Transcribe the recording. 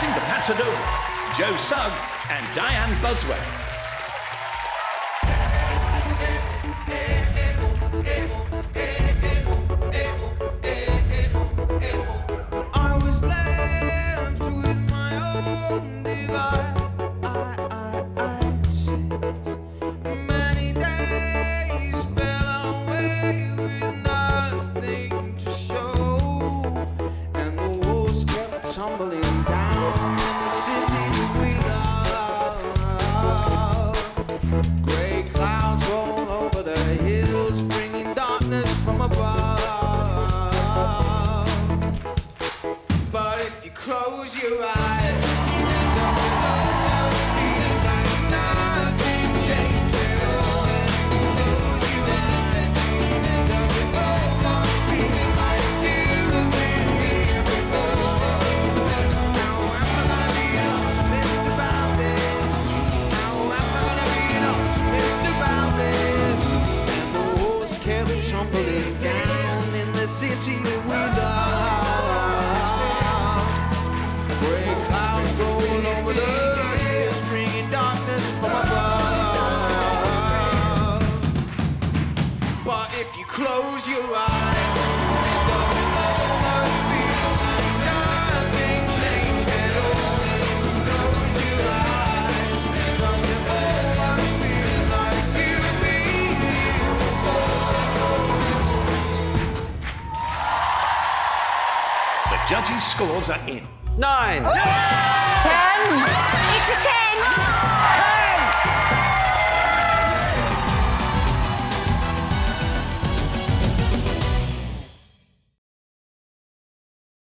Passing the Paso Doble, Joe Sugg and Dianne Buswell. Close your eyes. If you close your eyes, it doesn't almost feel like nothing changed at all. If you close your eyes, it doesn't almost feel like you and me here before. The judges' scores are in. 9. 10. It's a 10.